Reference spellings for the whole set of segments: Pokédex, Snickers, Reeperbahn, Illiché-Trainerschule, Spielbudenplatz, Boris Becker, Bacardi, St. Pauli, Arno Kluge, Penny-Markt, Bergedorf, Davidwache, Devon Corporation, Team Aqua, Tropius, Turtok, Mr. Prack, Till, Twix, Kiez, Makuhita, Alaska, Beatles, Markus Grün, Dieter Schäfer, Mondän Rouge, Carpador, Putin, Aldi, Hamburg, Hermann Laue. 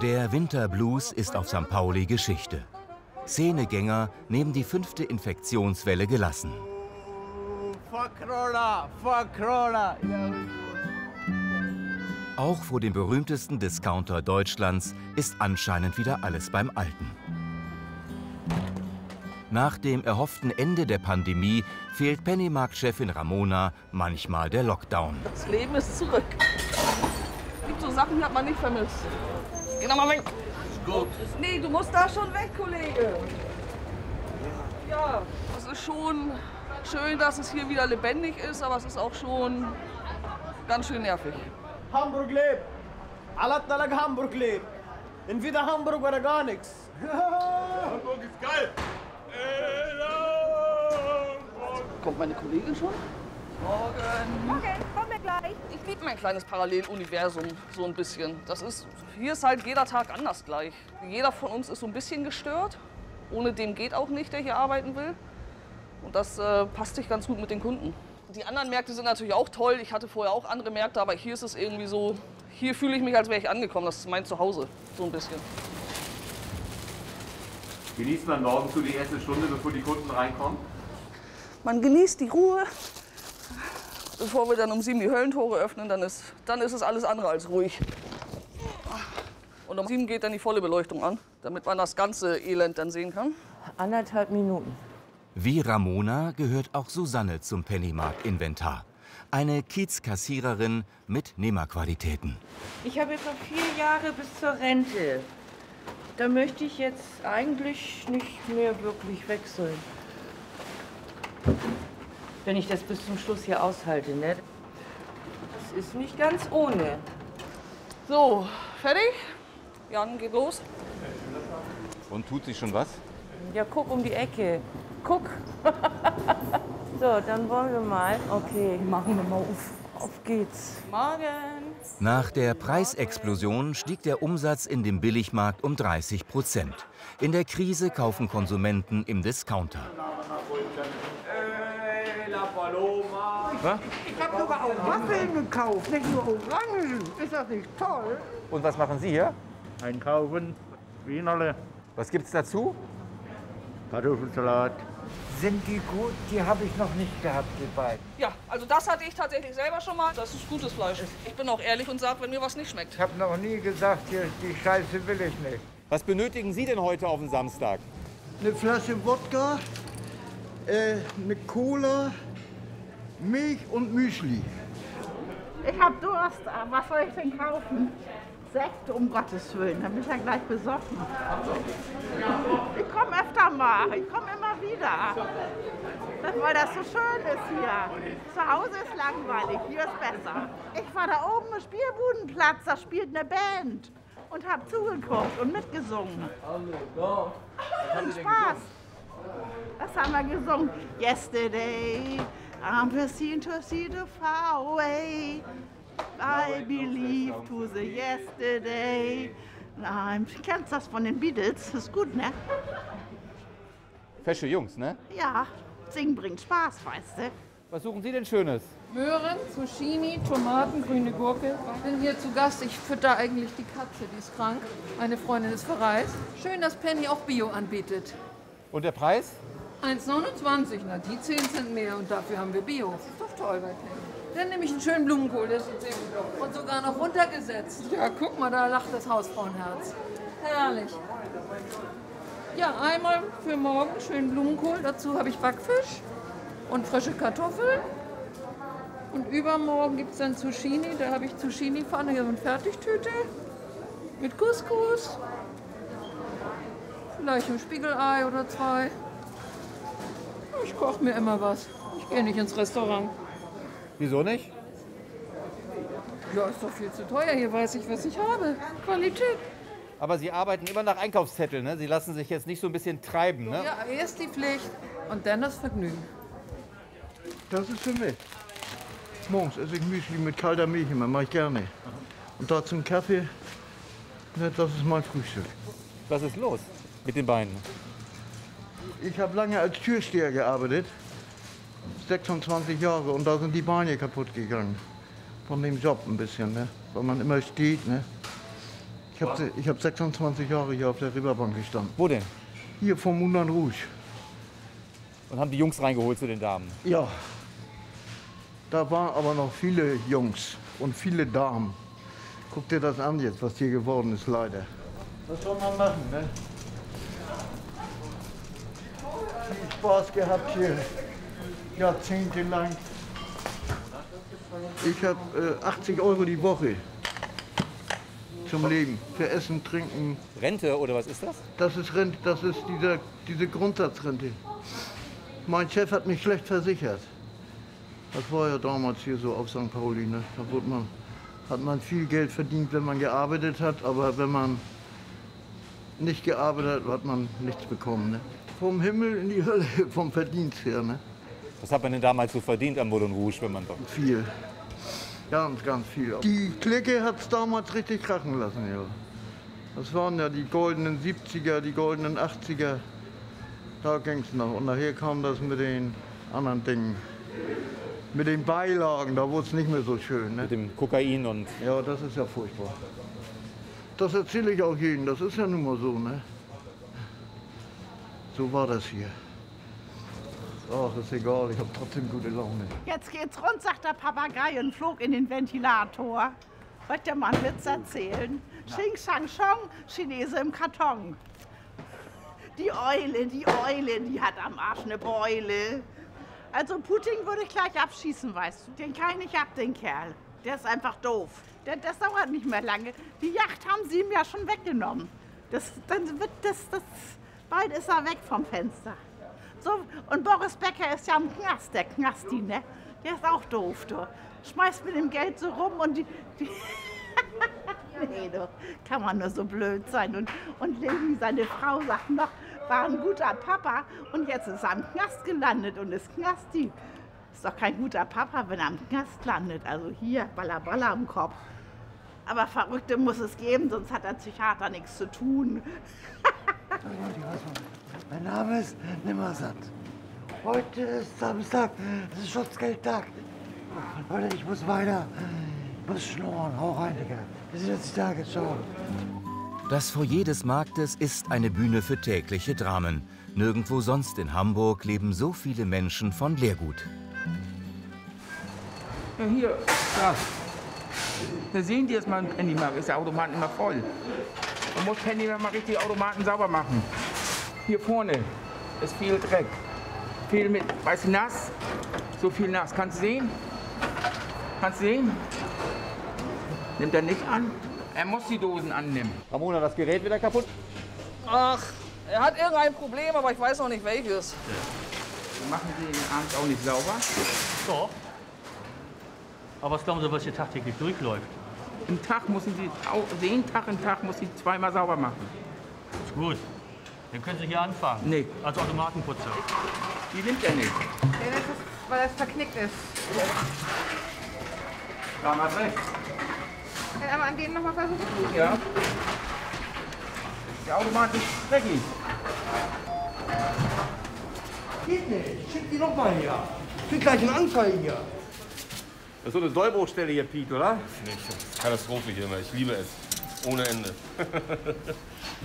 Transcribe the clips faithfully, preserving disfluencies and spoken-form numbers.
Der Winterblues ist auf Sankt Pauli Geschichte. Szenegänger nehmen die fünfte Infektionswelle gelassen. Auch vor dem berühmtesten Discounter Deutschlands ist anscheinend wieder alles beim Alten. Nach dem erhofften Ende der Pandemie fehlt Penny-Markt-Chefin Ramona manchmal der Lockdown. Das Leben ist zurück. Es gibt so Sachen, die hat man nicht vermisst. Geh doch mal weg. Ist gut. Nee, du musst da schon weg, Kollege. Ja, es ist schon schön, dass es hier wieder lebendig ist, aber es ist auch schon ganz schön nervig. Hamburg lebt. Alle Tage Hamburg lebt. Entweder Hamburg oder gar nichts. Hamburg ist geil. Kommt meine Kollegin schon? Morgen. Morgen, kommen wir gleich. Ich liebe mein kleines Paralleluniversum so ein bisschen. Das ist, hier ist halt jeder Tag anders gleich. Jeder von uns ist so ein bisschen gestört. Ohne dem geht auch nicht, der hier arbeiten will. Und das äh, passt sich ganz gut mit den Kunden. Die anderen Märkte sind natürlich auch toll. Ich hatte vorher auch andere Märkte, aber hier ist es irgendwie so, hier fühle ich mich, als wäre ich angekommen. Das ist mein Zuhause, so ein bisschen. Genießt man morgen zu die erste Stunde, bevor die Kunden reinkommen? Man genießt die Ruhe. Bevor wir dann um sieben die Höllentore öffnen, dann ist, dann ist es alles andere als ruhig. Und um sieben geht dann die volle Beleuchtung an, damit man das ganze Elend dann sehen kann. Anderthalb Minuten. Wie Ramona gehört auch Susanne zum Pennymarkt-Inventar. Eine Kiezkassiererin mit Nehmerqualitäten. Ich habe jetzt noch vier Jahre bis zur Rente. Da möchte ich jetzt eigentlich nicht mehr wirklich wechseln. Wenn ich das bis zum Schluss hier aushalte, ne? Das ist nicht ganz ohne. So, fertig? Jan, geht los. Und tut sich schon was? Ja, guck um die Ecke. Guck. So, dann wollen wir mal. Okay, machen wir mal auf. Auf geht's. Morgen. Nach der Preisexplosion stieg der Umsatz in dem Billigmarkt um dreißig Prozent. In der Krise kaufen Konsumenten im Discounter. Ich, ich habe sogar auch Waffeln gekauft, nicht nur Orangen. Ist das nicht toll? Und was machen Sie hier? Einkaufen, Wienerle. Was gibt's dazu? Kartoffelsalat. Sind die gut? Die habe ich noch nicht gehabt, die beiden. Ja, also das hatte ich tatsächlich selber schon mal. Das ist gutes Fleisch. Ich bin auch ehrlich und sage, wenn mir was nicht schmeckt. Ich habe noch nie gesagt, die Scheiße will ich nicht. Was benötigen Sie denn heute auf dem Samstag? Eine Flasche Wodka, äh, eine Cola, Milch und Müsli. Ich habe Durst, aber was soll ich denn kaufen? Sekt, um Gottes Willen, dann bin ich ja gleich besoffen. Ich komme öfter mal, ich komme immer wieder, weil das so schön ist hier. Zu Hause ist langweilig, hier ist besser. Ich war da oben im Spielbudenplatz, da spielt eine Band und habe zugeguckt und mitgesungen. Und Spaß. Das haben wir gesungen. Yesterday, I'm pressing to see the far away. I believe to the yesterday. Nein, du kennst das von den Beatles. Das ist gut, ne? Fesche Jungs, ne? Ja, singen bringt Spaß, weißt du. Was suchen Sie denn Schönes? Möhren, Zucchini, Tomaten, grüne Gurke. Ich bin hier zu Gast. Ich fütter eigentlich die Katze, die ist krank. Meine Freundin ist verreist. Schön, dass Penny auch Bio anbietet. Und der Preis? eins neunundzwanzig. Na, die zehn Cent mehr und dafür haben wir Bio. Das ist doch toll bei Penny. Dann nehme ich einen schönen Blumenkohl, das ist gut. Und sogar noch runtergesetzt. Ja, guck mal, da lacht das Hausfrauenherz. Herrlich. Ja, einmal für morgen schönen Blumenkohl. Dazu habe ich Backfisch und frische Kartoffeln. Und übermorgen gibt es dann Zucchini. Da habe ich Zucchini-Pfanne, hier so eine Fertigtüte mit Couscous. Vielleicht ein Spiegelei oder zwei. Ich koche mir immer was. Ich gehe nicht ins Restaurant. Wieso nicht? Ja, ist doch viel zu teuer. Hier weiß ich, was ich habe. Qualität. Aber Sie arbeiten immer nach Einkaufszettel, ne? Sie lassen sich jetzt nicht so ein bisschen treiben, ne? Ja, erst die Pflicht und dann das Vergnügen. Das ist für mich. Morgens esse ich Müsli mit kalter Milch immer, mache ich gerne. Und da zum Kaffee, das ist mein Frühstück. Was ist los mit den Beinen? Ich habe lange als Türsteher gearbeitet. sechsundzwanzig Jahre und da sind die Beine kaputt gegangen. Von dem Job ein bisschen, ne? Weil man immer steht, ne? Ich habe hab sechsundzwanzig Jahre hier auf der Reeperbahn gestanden. Wo denn? Hier vom Mondän Rouge. Und haben die Jungs reingeholt zu den Damen? Ja. Da waren aber noch viele Jungs und viele Damen. Guck dir das an jetzt, was hier geworden ist, leider. Was soll man machen, ne? Viel Spaß gehabt hier, jahrzehntelang. Ich habe äh, achtzig Euro die Woche zum Leben, für Essen, Trinken. Rente oder was ist das? Das ist Rente, das ist dieser, diese Grundsatzrente. Mein Chef hat mich schlecht versichert. Das war ja damals hier so auf Sankt Pauli, ne? Da wurde man, hat man viel Geld verdient, wenn man gearbeitet hat, aber wenn man nicht gearbeitet hat, hat man nichts bekommen, ne? Vom Himmel in die Hölle, vom Verdienst her, ne? Was hat man denn damals so verdient am Mondän Rouge, wenn man doch... Viel. Ganz, ganz viel. Die Clique hat es damals richtig krachen lassen, ja. Das waren ja die goldenen siebziger, die goldenen achtziger. Da ging es noch. Und nachher kam das mit den anderen Dingen. Mit den Beilagen, da wurde es nicht mehr so schön. Ne? Mit dem Kokain und... Ja, das ist ja furchtbar. Das erzähle ich auch jedem, das ist ja nun mal so, ne? So war das hier. Ach, ist egal, ich habe trotzdem gute Laune. Jetzt geht's rund, sagt der Papagei und flog in den Ventilator. Wollt der Mann Witz erzählen? Xing, Shang, Shong, Chinese im Karton. Die Eule, die Eule, die hat am Arsch eine Beule. Also Putin würde ich gleich abschießen, weißt du. Den kann ich nicht ab, den Kerl. Der ist einfach doof. Der, das dauert nicht mehr lange. Die Yacht haben sie ihm ja schon weggenommen. Das, dann wird das, das, bald ist er weg vom Fenster. So, und Boris Becker ist ja im Knast, der Knasti, ne? Der ist auch doof, du. Schmeißt mit dem Geld so rum und die... die nee, du, kann man nur so blöd sein. Und, und Lilly, seine Frau, sagt noch, war ein guter Papa und jetzt ist er im Knast gelandet und ist Knasti. Ist doch kein guter Papa, wenn er im Knast landet. Also hier, Ballaballa am Kopf. Aber Verrückte muss es geben, sonst hat der Psychiater nichts zu tun. Mein Name ist Nimmersatt. Heute ist Samstag, es ist Schutzgeldtag. Leute, ich muss weiter. Ich muss schnurren, hau rein, Digga. Wir sind jetzt die Tage, ciao. Das Foyer des Marktes ist eine Bühne für tägliche Dramen. Nirgendwo sonst in Hamburg leben so viele Menschen von Leergut. Ja, hier, da. Da sehen die jetzt mal einen Penny-Markt, ist der Automaten immer voll. Man muss Penny-Markt mal richtig Automaten sauber machen. Hier vorne ist viel Dreck, viel mit, weißt du, nass, so viel nass. Kannst du sehen? Kannst du sehen? Nimmt er nicht an? Er muss die Dosen annehmen. Ramona, das Gerät wieder kaputt? Ach, er hat irgendein Problem, aber ich weiß noch nicht welches. Machen Sie den Abend auch nicht sauber? Doch. Aber was glauben Sie, was hier tagtäglich durchläuft? Im Tag müssen Sie, den Tag in Tag, muss Sie zweimal sauber machen. Ist gut. Dann können Sie hier anfangen. Nee. Als Automatenputzer. Die nimmt er nicht. Nee, das ist, weil das verknickt ist. Da haben wir recht. Kann einmal an denen nochmal versuchen? Ja. Der Automat ist dreckig. Geht nicht. Schick die nochmal her. Ich will gleich eine Anzeige hier. Das ist so eine Sollbruchstelle hier, Piet, oder? Nee, das ist Katastrophe hier immer. Ich liebe es. Ohne Ende.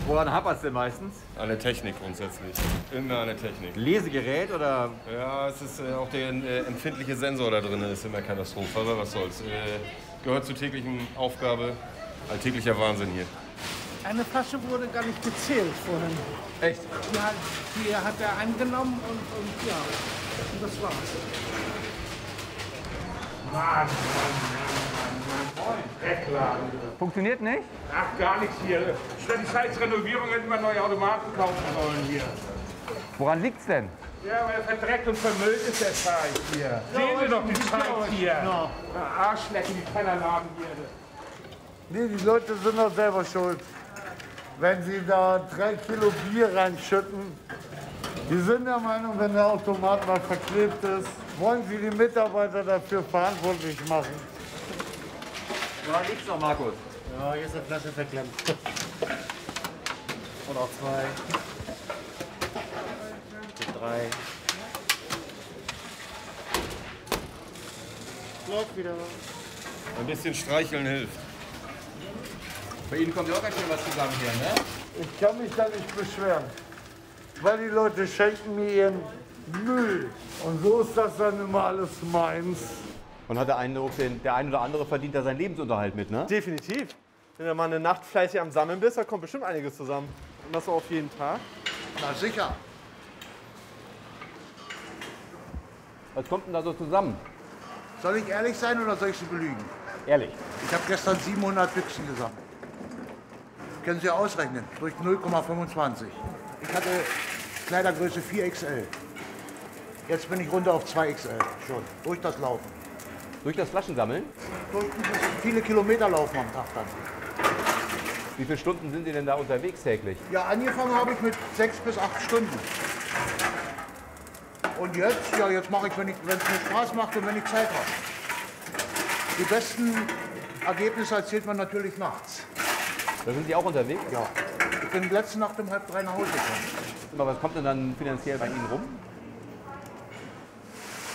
Woran hapert es denn meistens? An der Technik grundsätzlich. Immer an der Technik. Lesegerät oder? Ja, es ist äh, auch der äh, empfindliche Sensor da drin, ist immer Katastrophe. Aber was soll's. Äh, gehört zur täglichen Aufgabe. Alltäglicher Wahnsinn hier. Eine Flasche wurde gar nicht gezählt vorhin. Echt? Die hat, die hat er eingenommen und, und ja. Und das war's. Mann, Mann, Mann, Mann. Wegladen. Funktioniert nicht? Ach, gar nichts hier. Statt die scheiß Renovierung hätten wir neue Automaten kaufen sollen hier. Woran liegt's denn? Ja, weil er verdreckt und vermüllt ist, der Scheiß hier. Ja, sehen Sie doch die Scheiß hier. Ja. Arschlecken, die Pennerladen hier. Nee, die Leute sind doch selber schuld. Wenn sie da drei Kilo Bier reinschütten. Die sind der Meinung, wenn der Automat mal verklebt ist, wollen Sie die Mitarbeiter dafür verantwortlich machen? Da liegt's noch, Markus. Ja, hier ist eine Flasche verklemmt. Und auch zwei. Und drei. Läuft wieder. Ein bisschen streicheln hilft. Bei Ihnen kommt ja auch ganz schön was zusammen hier, ne? Ich kann mich da nicht beschweren, weil die Leute schenken mir ihren Müll. Und so ist das dann immer alles meins. Und hat der Eindruck, den, der ein oder andere verdient da seinen Lebensunterhalt mit, ne? Definitiv. Wenn du mal eine Nacht fleißig am Sammeln bist, da kommt bestimmt einiges zusammen. Und das auf jeden Tag. Na sicher. Was kommt denn da so zusammen? Soll ich ehrlich sein oder soll ich Sie belügen? Ehrlich. Ich habe gestern siebenhundert Büchsen gesammelt. Können Sie ausrechnen, durch null Komma fünfundzwanzig. Ich hatte Kleidergröße vier X L. Jetzt bin ich runter auf zwei X L schon, durch das Laufen. Durch das Flaschensammeln? Durch viele Kilometer laufen am Tag dann. Wie viele Stunden sind Sie denn da unterwegs täglich? Ja, angefangen habe ich mit sechs bis acht Stunden. Und jetzt, ja, jetzt mache ich, wenn es mir Spaß macht und wenn ich Zeit habe. Die besten Ergebnisse erzielt man natürlich nachts. Da sind Sie auch unterwegs? Ja. Ich bin letzte Nacht um halb drei nach Hause gekommen. Aber was kommt denn dann finanziell bei Ihnen rum?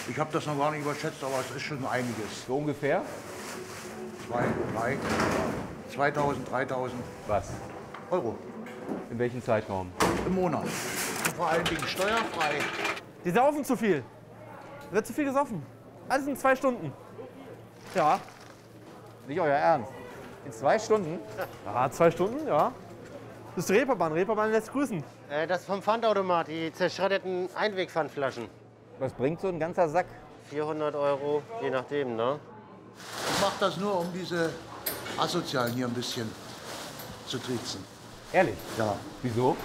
Ich habe das noch gar nicht überschätzt, aber es ist schon einiges. So ungefähr? zwei, drei, zweitausend, dreitausend. Was? Euro. In welchem Zeitraum? Im Monat. Und vor allen Dingen steuerfrei. Die saufen zu viel. Da wird zu viel gesoffen. Alles in zwei Stunden. Ja. Nicht euer Ernst. In zwei Stunden? Ja, zwei Stunden, ja. Das ist die Reeperbahn. Reeperbahn lässt grüßen. Äh, das ist vom Pfandautomat, die zerschredderten Einwegpfandflaschen. Was bringt so ein ganzer Sack? vierhundert Euro, je nachdem, ne? Ich mache das nur, um diese Asozialen hier ein bisschen zu triezen. Ehrlich? Ja. Wieso?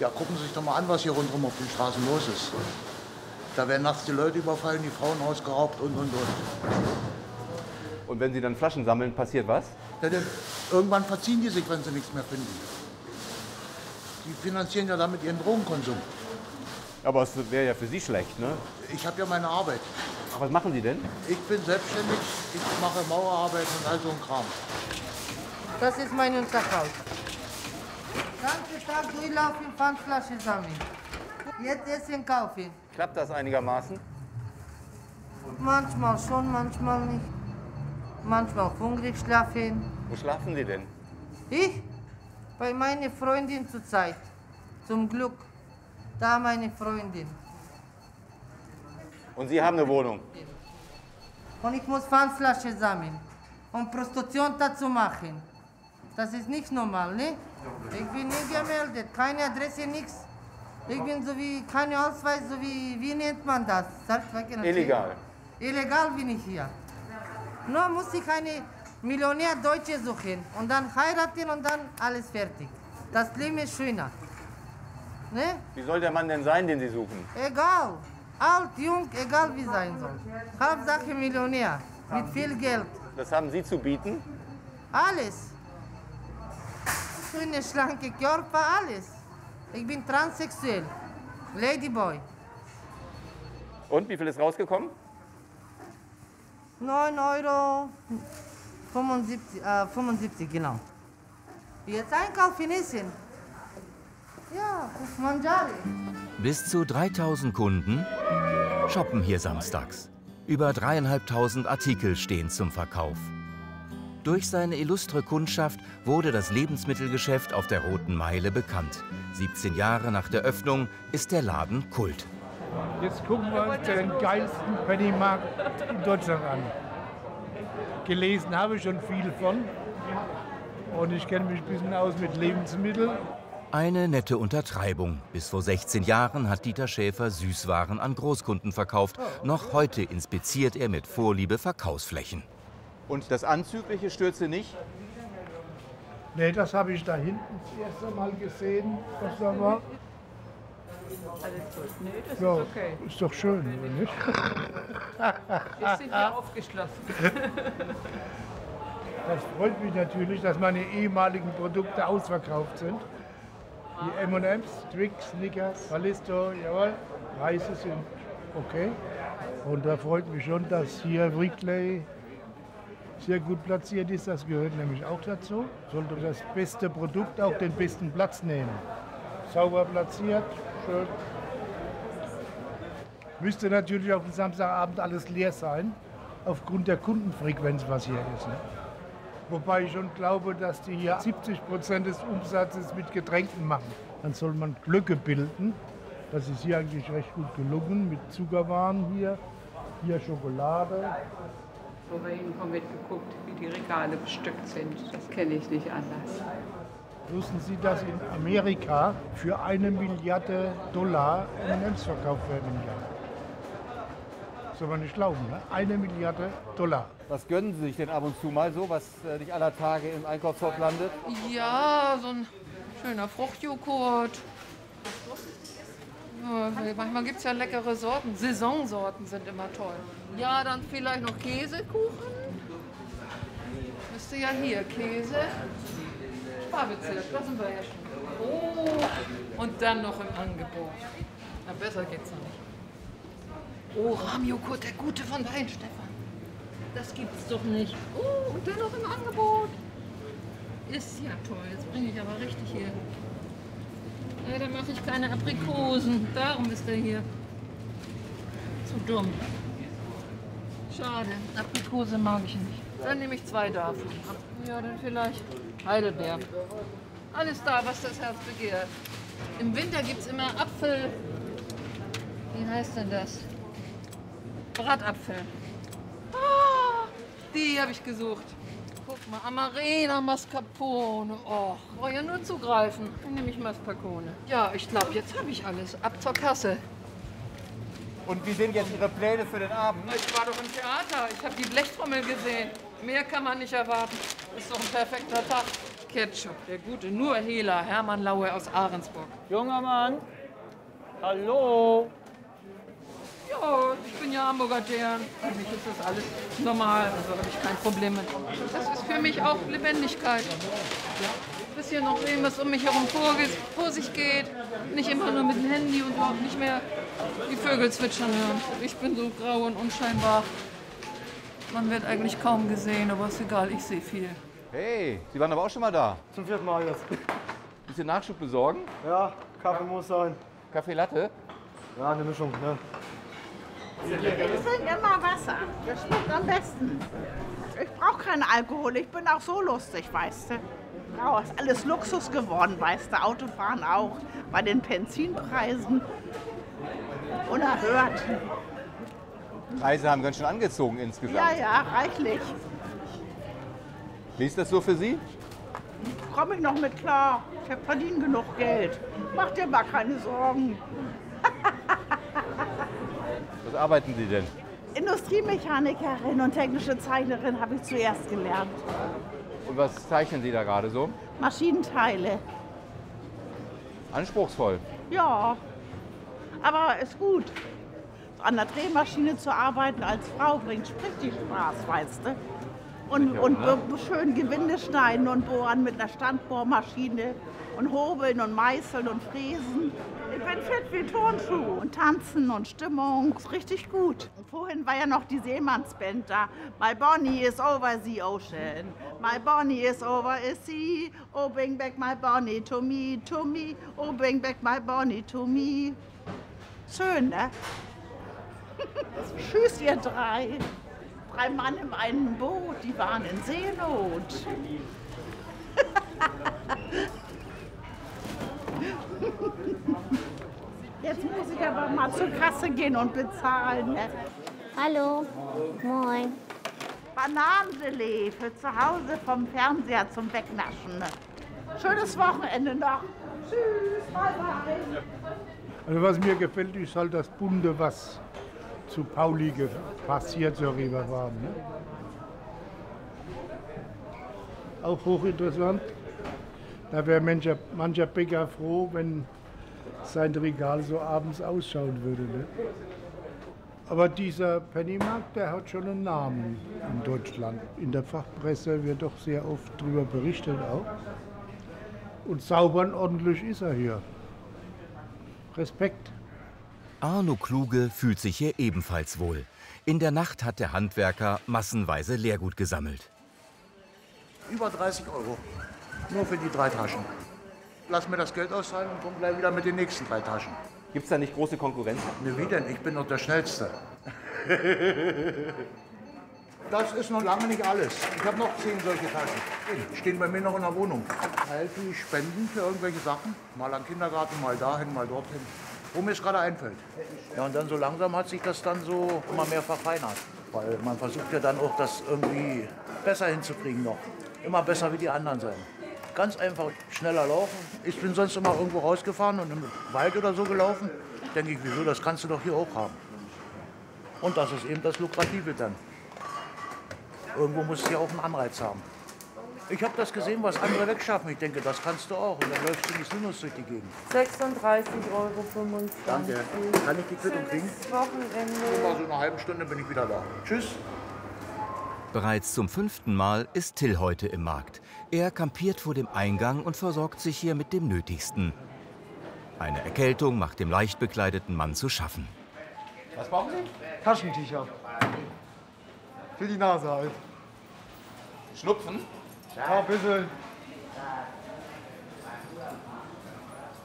Ja, gucken Sie sich doch mal an, was hier rundherum auf den Straßen los ist. Da werden nachts die Leute überfallen, die Frauen ausgeraubt und, und, und. Und wenn Sie dann Flaschen sammeln, passiert was? Ja, denn irgendwann verziehen die sich, wenn sie nichts mehr finden. Die finanzieren ja damit ihren Drogenkonsum. Aber es wäre ja für Sie schlecht, ne? Ich habe ja meine Arbeit. Ach, was machen Sie denn? Ich bin selbstständig, ich mache Mauerarbeit und all so ein Kram. Das ist mein Unterhaus. Ganze Tag durchlaufen, Pfandflaschen sammeln. Jetzt essen, kaufen. Klappt das einigermaßen? Manchmal schon, manchmal nicht. Manchmal hungrig schlafen. Wo schlafen Sie denn? Ich? Bei meiner Freundin zurzeit. Zum Glück. Da meine Freundin. Und Sie haben eine Wohnung? Und ich muss Pfandflaschen sammeln, um Prostitution dazu machen. Das ist nicht normal, ne? Ich bin nie gemeldet, keine Adresse, nichts. Ich bin so wie, keine Ausweis, so wie, wie nennt man das? Illegal. Illegal bin ich hier. Nur muss ich eine Millionär-Deutsche suchen und dann heiraten und dann alles fertig. Das Leben ist schöner. Ne? Wie soll der Mann denn sein, den Sie suchen? Egal. Alt, jung, egal wie sein soll. Hauptsache Millionär, mit viel Geld. Das haben Sie zu bieten? Alles. Schöne, schlanke Körper, alles. Ich bin transsexuell. Ladyboy. Und, wie viel ist rausgekommen? neun Euro fünfundsiebzig, äh, fünfundsiebzig, genau. Jetzt einkaufen, essen. Ja, Manjari. Bis zu dreitausend Kunden shoppen hier samstags. Über dreitausendfünfhundert Artikel stehen zum Verkauf. Durch seine illustre Kundschaft wurde das Lebensmittelgeschäft auf der Roten Meile bekannt. siebzehn Jahre nach der Öffnung ist der Laden Kult. Jetzt gucken wir uns den geilsten Penny-Markt in Deutschland an. Gelesen habe ich schon viel von. Und ich kenne mich ein bisschen aus mit Lebensmitteln. Eine nette Untertreibung. Bis vor sechzehn Jahren hat Dieter Schäfer Süßwaren an Großkunden verkauft. Noch heute inspiziert er mit Vorliebe Verkaufsflächen. Und das Anzügliche stört Sie nicht? Nee, das habe ich da hinten das erste Mal gesehen. Was da war. Alles gut. Nee, das ja, ist okay. Ist doch schön, oder nicht? Wir sind ja aufgeschlossen. Das freut mich natürlich, dass meine ehemaligen Produkte ausverkauft sind. Die M und M's, Twix, Snickers, Ballisto, jawohl, Reise sind okay. Und da freut mich schon, dass hier Wrigley sehr gut platziert ist. Das gehört nämlich auch dazu. Sollte das beste Produkt auch den besten Platz nehmen. Sauber platziert, schön. Müsste natürlich auf dem Samstagabend alles leer sein, aufgrund der Kundenfrequenz, was hier ist. Ne? Wobei ich schon glaube, dass die hier siebzig Prozent des Umsatzes mit Getränken machen. Dann soll man Glöcke bilden. Das ist hier eigentlich recht gut gelungen mit Zuckerwaren hier, hier Schokolade. Wo wir eben mal mitgeguckt, wie die Regale bestückt sind. Das kenne ich nicht anders. Wussten Sie, dass in Amerika für eine Milliarde Dollar Men's verkauft werden im Jahr? Soll man nicht glauben, ne? Eine Milliarde Dollar. Was gönnen Sie sich denn ab und zu mal so, was nicht aller Tage im Einkaufsort landet? Ja, so ein schöner Fruchtjoghurt. Manchmal gibt es ja leckere Sorten. Saisonsorten sind immer toll. Ja, dann vielleicht noch Käsekuchen. Müsste ja hier Käse. Sparbezirk, da sind wir ja schon. Oh, und dann noch im Angebot. Na, besser geht's noch nicht. Oh, Rahmjoghurt, der Gute von Wein, Stefan. Das gibt's doch nicht. Oh, und dann noch im Angebot. Ist ja toll, jetzt bringe ich aber richtig hier. Ja, da mache ich keine Aprikosen. Darum ist er hier. Zu dumm. Schade. Aprikose mag ich nicht. Dann nehme ich zwei davon. Ja, dann vielleicht Heidelbeer. Alles da, was das Herz begehrt. Im Winter gibt es immer Apfel. Wie heißt denn das? Bratapfel. Ah, die habe ich gesucht. Guck mal, Amarena Mascarpone. Och, brauche ja nur zugreifen. Dann nehme ich Mascarpone. Ja, ich glaube, jetzt habe ich alles. Ab zur Kasse. Und wie sind jetzt Ihre Pläne für den Abend? Ich war doch im Theater. Ich habe die Blechtrommel gesehen. Mehr kann man nicht erwarten. Ist doch ein perfekter Tag. Ketchup, der gute Nur-Hehler, Hermann Laue aus Ahrensburg. Junger Mann, hallo. Ja, ich bin ja Hamburger Dern. Für mich ist das alles normal, also habe ich kein Problem mit. Das ist für mich auch Lebendigkeit. Ein bisschen noch sehen, was um mich herum vor sich geht. Nicht immer nur mit dem Handy und auch nicht mehr die Vögel zwitschern hören. Ich bin so grau und unscheinbar. Man wird eigentlich kaum gesehen, aber ist egal, ich sehe viel. Hey, Sie waren aber auch schon mal da. Zum vierten Mal jetzt. Ein bisschen Nachschub besorgen? Ja, Kaffee muss sein. Kaffee Latte? Ja, eine Mischung, ne? Ich trinke immer Wasser. Das schmeckt am besten. Ich brauche keinen Alkohol. Ich bin auch so lustig, weißt du. Oh, ist alles Luxus geworden, weißt du. Autofahren auch. Bei den Benzinpreisen. Unerhört. Preise haben ganz schön angezogen insgesamt. Ja, ja, reichlich. Wie ist das so für Sie? Komme ich noch mit klar. Ich verdiene genug Geld. Mach dir mal keine Sorgen. Was arbeiten Sie denn? Industriemechanikerin und technische Zeichnerin habe ich zuerst gelernt. Und was zeichnen Sie da gerade so? Maschinenteile. Anspruchsvoll? Ja, aber ist gut. An der Drehmaschine zu arbeiten als Frau bringt richtig Spaß, weißt du. Und, ja, und ne? Schön Gewinde schneiden und bohren mit einer Standbohrmaschine und hobeln und meißeln und fräsen. Ich bin fit wie Turnschuh. Und tanzen und Stimmung, ist richtig gut. Vorhin war ja noch die Seemannsband da. My Bonnie is over the ocean. My Bonnie is over the sea. Oh, bring back my Bonnie to me, to me. Oh, bring back my Bonnie to me. Schön, ne? Tschüss, ihr drei. Drei Mann in einem Boot, die waren in Seenot. Jetzt muss ich aber mal zur Kasse gehen und bezahlen. Hallo. Moin. Bananengelee für zu Hause vom Fernseher zum Wegnaschen. Schönes Wochenende noch. Tschüss. Bye-bye. Also was mir gefällt, ist halt das bunte, was zu Pauli passiert, zur Reeperbahn. Ne? Auch hochinteressant. Da wäre mancher, mancher Bäcker froh, wenn sein Regal so abends ausschauen würde. Ne? Aber dieser Penny-Markt, der hat schon einen Namen in Deutschland. In der Fachpresse wird doch sehr oft darüber berichtet auch. Und sauber und ordentlich ist er hier. Respekt. Arno Kluge fühlt sich hier ebenfalls wohl. In der Nacht hat der Handwerker massenweise Leergut gesammelt. Über dreißig Euro. Nur für die drei Taschen. Lass mir das Geld auszahlen und komm gleich wieder mit den nächsten drei Taschen. Gibt es da nicht große Konkurrenz? Ne, wie denn? Ich bin doch der Schnellste. Das ist noch lange nicht alles. Ich habe noch zehn solche Taschen. Die stehen bei mir noch in der Wohnung. Halt die Spenden für irgendwelche Sachen. Mal an den Kindergarten, mal dahin, mal dorthin. Wo mir es gerade einfällt. Ja, und dann so langsam hat sich das dann so immer mehr verfeinert. Weil man versucht ja dann auch, das irgendwie besser hinzukriegen noch. Immer besser wie die anderen sein. Ganz einfach schneller laufen. Ich bin sonst immer irgendwo rausgefahren und im Wald oder so gelaufen. Denke ich, wieso, das kannst du doch hier auch haben. Und das ist eben das Lukrative dann. Irgendwo muss es ja auch einen Anreiz haben. Ich habe das gesehen, was andere wegschaffen. Ich denke, das kannst du auch. Und dann läufst du nicht sinnlos durch die Gegend. sechsunddreißig Euro fünfundzwanzig. Danke. Kann ich die Quittung kriegen? Wochenende. Über so eine halbe Stunde bin ich wieder da. Tschüss. Bereits zum fünften Mal ist Till heute im Markt. Er kampiert vor dem Eingang und versorgt sich hier mit dem Nötigsten. Eine Erkältung macht dem leicht bekleideten Mann zu schaffen. Was brauchen Sie? Taschentücher. Für die Nase halt. Schnupfen? Ja, ein bisschen.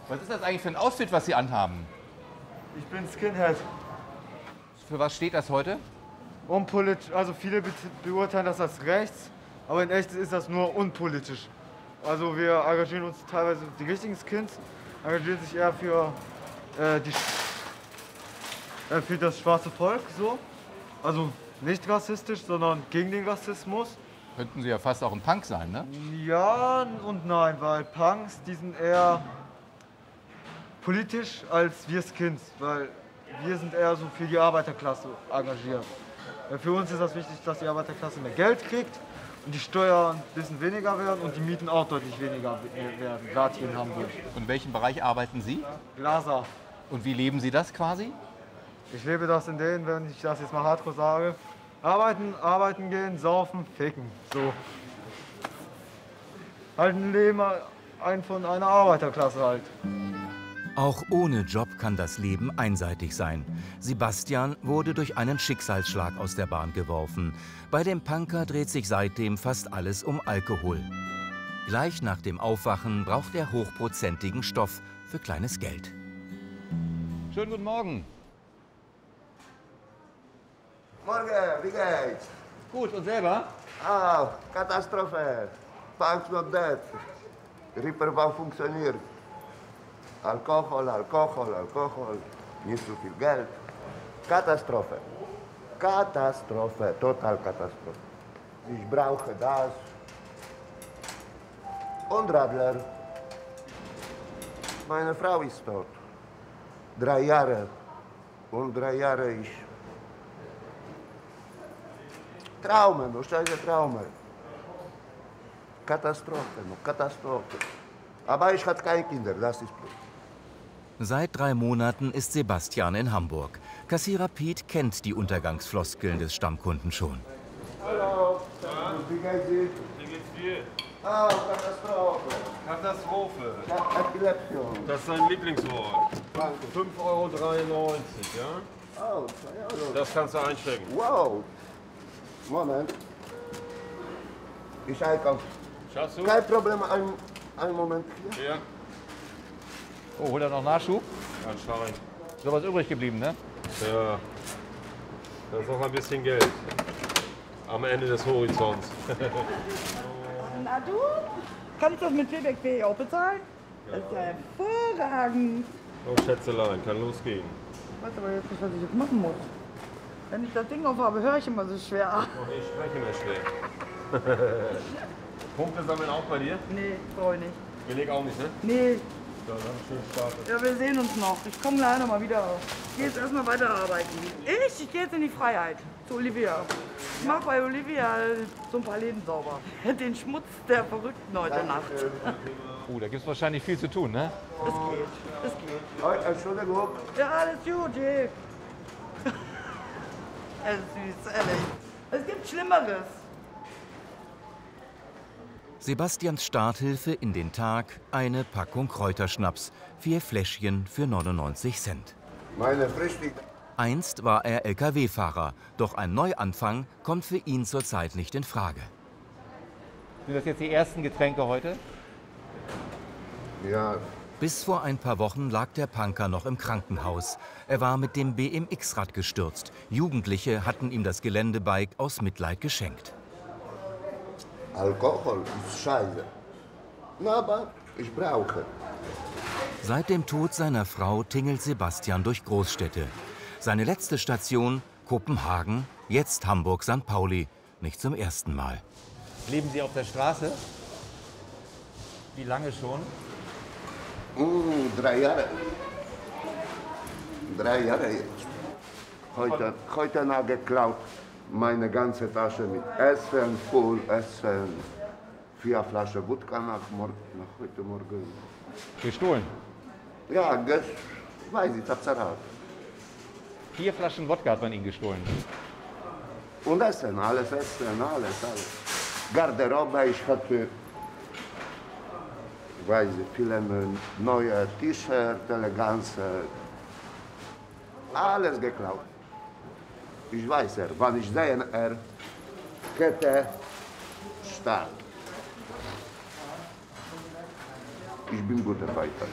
Was ist das eigentlich für ein Outfit, was Sie anhaben? Ich bin Skinhead. Für was steht das heute? Unpolitisch. Also viele be beurteilen das als rechts, aber in echt ist das nur unpolitisch. Also wir engagieren uns teilweise, die richtigen Skins engagieren sich eher für, äh, die, äh, für das schwarze Volk, so. Also nicht rassistisch, sondern gegen den Rassismus. Könnten Sie ja fast auch ein Punk sein, ne? Ja und nein, weil Punks, die sind eher politisch als wir Skins, weil wir sind eher so für die Arbeiterklasse engagiert. Für uns ist das wichtig, dass die Arbeiterklasse mehr Geld kriegt und die Steuern ein bisschen weniger werden und die Mieten auch deutlich weniger werden, gerade hier in Hamburg. Und in welchem Bereich arbeiten Sie? Glaser. Und wie leben Sie das quasi? Ich lebe das in denen, wenn ich das jetzt mal hardcore sage, arbeiten, arbeiten gehen, saufen, ficken, so. Halt ein Leben ein von einer Arbeiterklasse halt. Auch ohne Job kann das Leben einseitig sein. Sebastian wurde durch einen Schicksalsschlag aus der Bahn geworfen. Bei dem Punker dreht sich seitdem fast alles um Alkohol. Gleich nach dem Aufwachen braucht er hochprozentigen Stoff für kleines Geld. Schönen guten Morgen. Morgen, wie geht's? Gut, und selber? Ah, Katastrophe. Punks not dead. Reeperbahn funktioniert. Alkohol, Alkohol, Alkohol. Nicht so viel Geld. Katastrophe. Katastrophe, total Katastrophe. Ich brauche das. Und Radler. Meine Frau ist tot. Drei Jahre. Und drei Jahre ich. Traume, no scheiße Traume. Katastrophe, no Katastrophe. Aber ich hatte keine Kinder, das ist blöd. Seit drei Monaten ist Sebastian in Hamburg. Kassierer Piet kennt die Untergangsfloskeln des Stammkunden schon. Hallo, wie geht's dir? Wie geht's dir? Ah, Katastrophe. Katastrophe. Epilepsion. Das ist sein Lieblingswort. fünf Euro dreiundneunzig, ja? Oh, zwei Euro. Das kannst du einstecken. Wow. Moment. Ich einkaufe. Schaffst du? Kein Problem, ein, ein Moment hier. Ja. Oh, holt er noch Nachschub? Anscheinend. Ist noch was übrig geblieben, ne? Ja. Da ist noch ein bisschen Geld. Am Ende des Horizonts. Na du? Kann ich das mit Payback auch bezahlen? Ja. Das ist ja hervorragend. Oh, Schätzelein, kann losgehen. Ich weiß aber jetzt nicht, was ich jetzt machen muss. Wenn ich das Ding auf habe, höre ich immer so schwer ab. Ich spreche immer schwer. Punkte sammeln auch bei dir? Nee, brauche ich nicht. Beleg auch nicht, ne? Nee. Ja, dann schön starten. Ja, wir sehen uns noch. Ich komme leider mal wieder. Ich gehe jetzt erstmal weiterarbeiten. Ich? Ich gehe jetzt in die Freiheit. Zu Olivia. Ich mache bei Olivia so ein paar Läden sauber. Den Schmutz der Verrückten heute Danke. Nacht. Oh, da gibt es wahrscheinlich viel zu tun, ne? Es geht. Es geht. Heute ist schon der Geruch. Ja, alles gut, je. Es ist süß, ehrlich. Es gibt Schlimmeres. Sebastians Starthilfe in den Tag, eine Packung Kräuterschnaps, vier Fläschchen für neunundneunzig Cent. Meine Frühstück. Einst war er L K W-Fahrer, doch ein Neuanfang kommt für ihn zurzeit nicht in Frage. Sind das jetzt die ersten Getränke heute? Ja, Bis vor ein paar Wochen lag der Punker noch im Krankenhaus. Er war mit dem B M X-Rad gestürzt. Jugendliche hatten ihm das Geländebike aus Mitleid geschenkt. Alkohol ist scheiße. Na, aber ich brauche. Seit dem Tod seiner Frau tingelt Sebastian durch Großstädte. Seine letzte Station Kopenhagen, jetzt Hamburg, Sankt Pauli. Nicht zum ersten Mal. Leben Sie auf der Straße? Wie lange schon? Mm, drei Jahre. Drei Jahre jetzt. Heute, heute Nacht geklaut meine ganze Tasche mit Essen, voll Essen. Vier Flaschen Wodka nach, morgen, nach heute Morgen. Gestohlen? Ja, das weiß ich, Tatsache. Vier Flaschen Wodka hat man Ihnen gestohlen. Und Essen, alles Essen, alles, alles. Garderobe, ich hatte, ich weiß nicht, viele neue T-Shirts, Eleganze. Alles geklaut. Ich weiß er, wann ich sehe er, Kette, stark. Ich bin guter Fighter.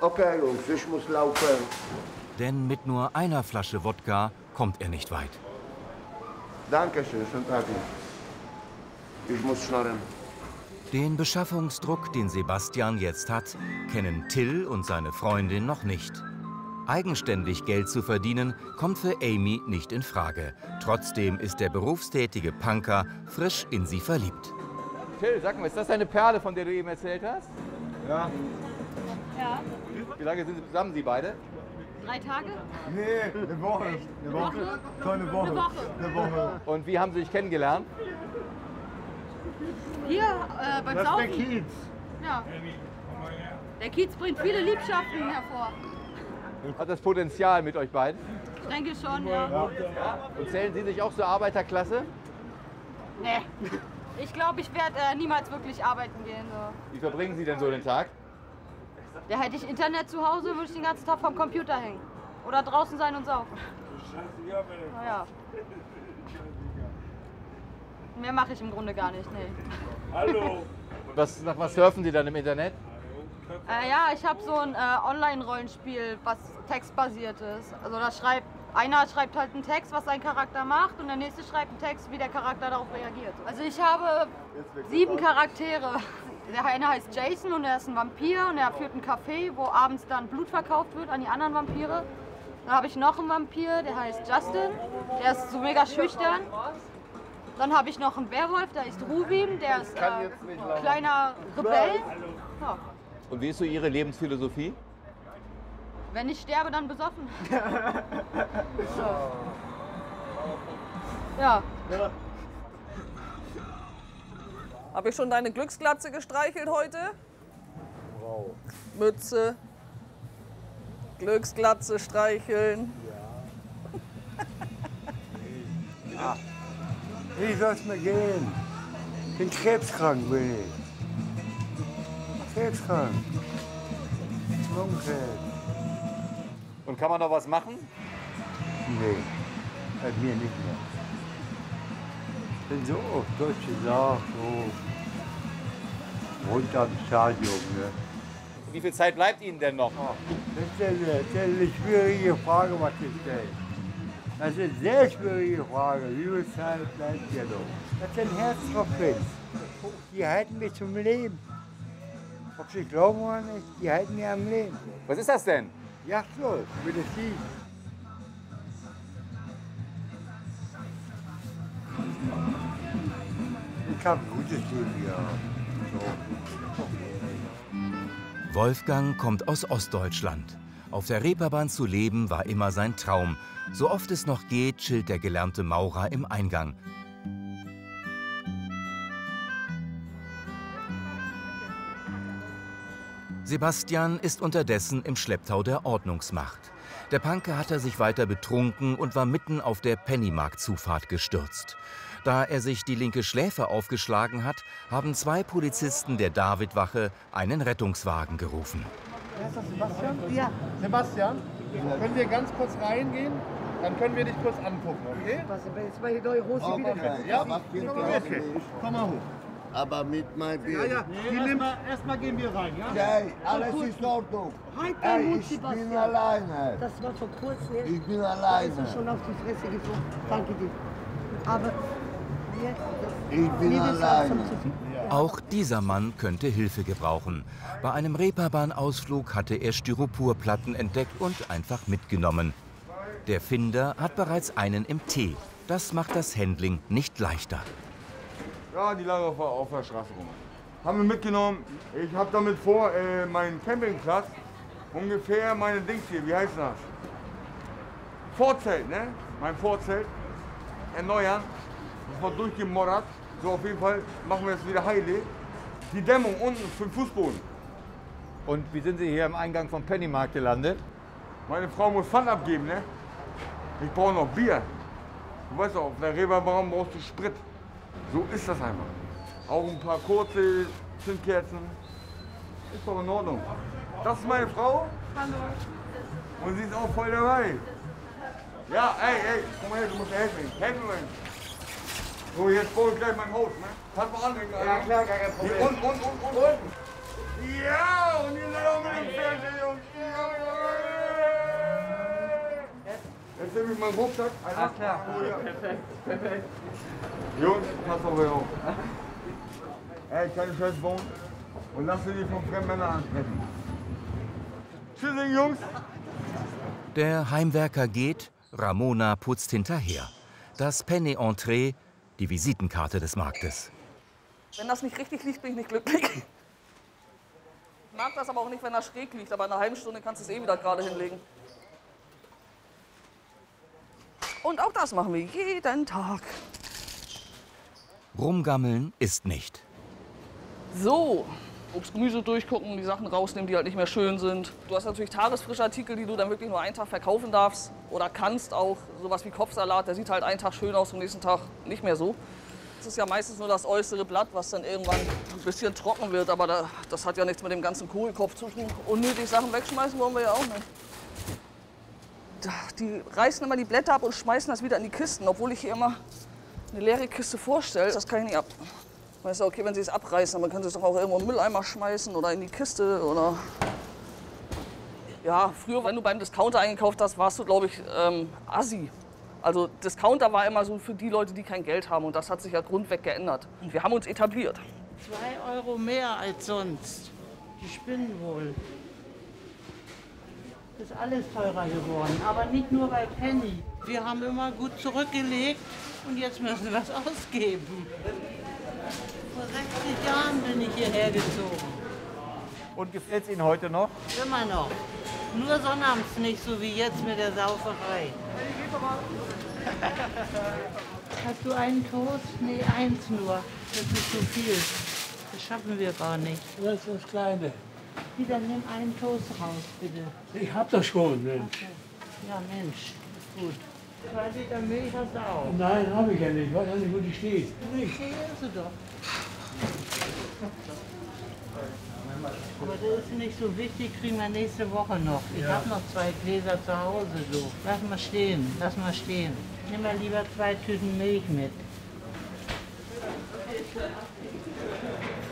Okay, Jungs, ich muss laufen. Denn mit nur einer Flasche Wodka kommt er nicht weit. Dankeschön, schönen Tag. Ich muss schnurren. Den Beschaffungsdruck, den Sebastian jetzt hat, kennen Till und seine Freundin noch nicht. Eigenständig Geld zu verdienen, kommt für Amy nicht in Frage. Trotzdem ist der berufstätige Punker frisch in sie verliebt. Till, sag mal, ist das deine Perle, von der du eben erzählt hast? Ja. Ja. Wie lange sind Sie zusammen, Sie beide? Drei Tage? Nee, eine Woche. Eine Woche? Eine Woche. Eine Woche. Eine Woche. Und wie haben Sie sich kennengelernt? Hier, äh, beim Saufen. Das ist der Kiez. Ja. Der Kiez bringt viele Liebschaften hervor. Hat das Potenzial mit euch beiden? Ich denke schon, ja. Ja. Ja. Und zählen Sie sich auch zur Arbeiterklasse? Nee. Ich glaube, ich werde äh, niemals wirklich arbeiten gehen. So. Wie verbringen Sie denn so den Tag? Ja, hätte ich Internet zu Hause, würde ich den ganzen Tag vom Computer hängen. Oder draußen sein und saufen. Na ja. Mehr mache ich im Grunde gar nicht, nee. Hallo. Was, nach was surfen Sie dann im Internet? Äh, ja, ich habe so ein äh, Online-Rollenspiel, was textbasiert ist. Also da schreibt, einer schreibt halt einen Text, was sein Charakter macht, und der nächste schreibt einen Text, wie der Charakter darauf reagiert. Also ich habe sieben Charaktere. Der eine heißt Jason und er ist ein Vampir und er führt ein Café, wo abends dann Blut verkauft wird an die anderen Vampire. Dann habe ich noch einen Vampir, der heißt Justin, der ist so mega schüchtern. Dann habe ich noch einen Werwolf, der ist Rubin, der ist äh, ein kleiner Rebell. Ja. Und wie ist so Ihre Lebensphilosophie? Wenn ich sterbe, dann besoffen. Ja. Ja. Habe ich schon deine Glücksglatze gestreichelt heute? Wow. Mütze. Glücksglatze streicheln. Ja. Ja. Wie soll's mir gehen? Ich bin krebskrank, bin ich. Krebskrank. Lungenkrebs. Und kann man noch was machen? Nee, bei mir nicht mehr. Ich bin so auf Deutsch gesagt, so runter am Stadion. Ne? Wie viel Zeit bleibt Ihnen denn noch? Ach, das, ist eine, das ist eine schwierige Frage, was ich stelle. Das ist eine sehr schwierige Frage. Wie viel Zeit bleibt dir noch? Das ist ein Herzkopfwitz. Die halten mich zum Leben. Ob Sie glauben oder nicht, die halten mich am Leben. Was ist das denn? Ja, so, Medizin. Ich habe ein gutes Leben, ja. So. Wolfgang kommt aus Ostdeutschland. Auf der Reeperbahn zu leben war immer sein Traum. So oft es noch geht, chillt der gelernte Maurer im Eingang. Sebastian ist unterdessen im Schlepptau der Ordnungsmacht. Der Punker hatte sich weiter betrunken und war mitten auf der Penny-Markt-Zufahrt gestürzt. Da er sich die linke Schläfe aufgeschlagen hat, haben zwei Polizisten der Davidwache einen Rettungswagen gerufen. Ist das Sebastian? Ja. Sebastian, können wir ganz kurz reingehen? Dann können wir dich kurz angucken, okay? Was, jetzt war hier neue Hose wieder. Ja, komm mal hoch. aber mit meinem Bier. Ja, ja. Nee, erstmal erst gehen wir rein, ja? Okay, alles ist in Ordnung. Ey, ich bin alleine. Das war vor kurzem. Jetzt. Ich bin alleine. Ich bin schon auf die Fresse geflogen. Danke dir. Aber jetzt... Ich bin alleine. Auch dieser Mann könnte Hilfe gebrauchen. Bei einem Reeperbahn-Ausflug hatte er Styroporplatten entdeckt und einfach mitgenommen. Der Finder hat bereits einen im Tee. Das macht das Handling nicht leichter. Ja, die lagen auf, auf der Straße rum. Haben wir mitgenommen. Ich habe damit vor, äh, meinen Campingplatz, ungefähr meine Dings hier, wie heißt das? Vorzelt, ne? Mein Vorzelt erneuern. Das war durchgemoddert. So, auf jeden Fall machen wir es wieder heile. Die Dämmung unten für den Fußboden. Und wie sind Sie hier am Eingang vom Penny-Markt gelandet? Meine Frau muss Pfand abgeben, ne? Ich brauche noch Bier. Du weißt doch, auf der Reeperbahn brauchst du Sprit. So ist das einfach. Auch ein paar kurze Zündkerzen. Ist doch in Ordnung. Das ist meine Frau. Hallo. Und sie ist auch voll dabei. Ja, ey, ey, komm mal her, du musst helfen. Helfen mir. So, jetzt brauche ich gleich mein Haus, ne? Kannst du anhängen, Alter? Ja, klar, gar kein Problem. Und, und, und, und, und. Ja, und ihr seid auch mit dem Fernsehen, Jungs. Jetzt nehme ich meinen Rucksack. Ah, klar. Oh, ja. Perfekt, perfekt. Jungs, pass auf euch auf. Ey, keine Scheiß bauen. Und lass dich von fremden Männern ansprechen. Tschüss, Jungs. Der Heimwerker geht, Ramona putzt hinterher. Das Penny-Entrée, die Visitenkarte des Marktes. Wenn das nicht richtig liegt, bin ich nicht glücklich. Ich mag das aber auch nicht, wenn das schräg liegt. Aber in einer halben Stunde kannst du es eh wieder gerade hinlegen. Und auch das machen wir jeden Tag. Rumgammeln ist nicht. So, Obst, Gemüse durchgucken, die Sachen rausnehmen, die halt nicht mehr schön sind. Du hast natürlich tagesfrische Artikel, die du dann wirklich nur einen Tag verkaufen darfst oder kannst auch. Sowas wie Kopfsalat, der sieht halt einen Tag schön aus, am nächsten Tag nicht mehr so. Das ist ja meistens nur das äußere Blatt, was dann irgendwann ein bisschen trocken wird, aber da, das hat ja nichts mit dem ganzen Kohlkopf zu tun. Unnötig Sachen wegschmeißen wollen wir ja auch nicht. Die reißen immer die Blätter ab und schmeißen das wieder in die Kisten, obwohl ich hier immer eine leere Kiste vorstelle. Das kann ich nicht ab. Weißt du, okay, wenn sie es abreißen, dann können sie es doch auch irgendwo in den Mülleimer schmeißen oder in die Kiste oder... Ja, früher, wenn du beim Discounter eingekauft hast, warst du, glaube ich, ähm, assi. Also Discounter war immer so für die Leute, die kein Geld haben und das hat sich ja grundweg geändert. Und wir haben uns etabliert. Zwei Euro mehr als sonst. Die spinnen wohl. Ist alles teurer geworden, aber nicht nur bei Penny. Wir haben immer gut zurückgelegt und jetzt müssen wir es ausgeben. Vor sechzig Jahren bin ich hierher gezogen. Und gefällt es Ihnen heute noch? Immer noch. Nur sonnabends nicht, so wie jetzt mit der Sauferei. Hast du einen Toast? Nee, eins nur. Das ist zu viel. Das schaffen wir gar nicht. Das ist das Kleine. Wieder nimm einen Toast raus, bitte. Ich hab das schon, Mensch. Okay. Ja, Mensch. Gut. Zwei Liter Milch hast du auch. Nein, habe ich ja nicht. Ich weiß nicht, wo die steht. Die steht hast du doch. Aber das ist nicht so wichtig, kriegen wir nächste Woche noch. Ich ja. habe noch zwei Gläser zu Hause. So. Lass mal stehen, lass mal stehen. Nimm mal lieber zwei Tüten Milch mit.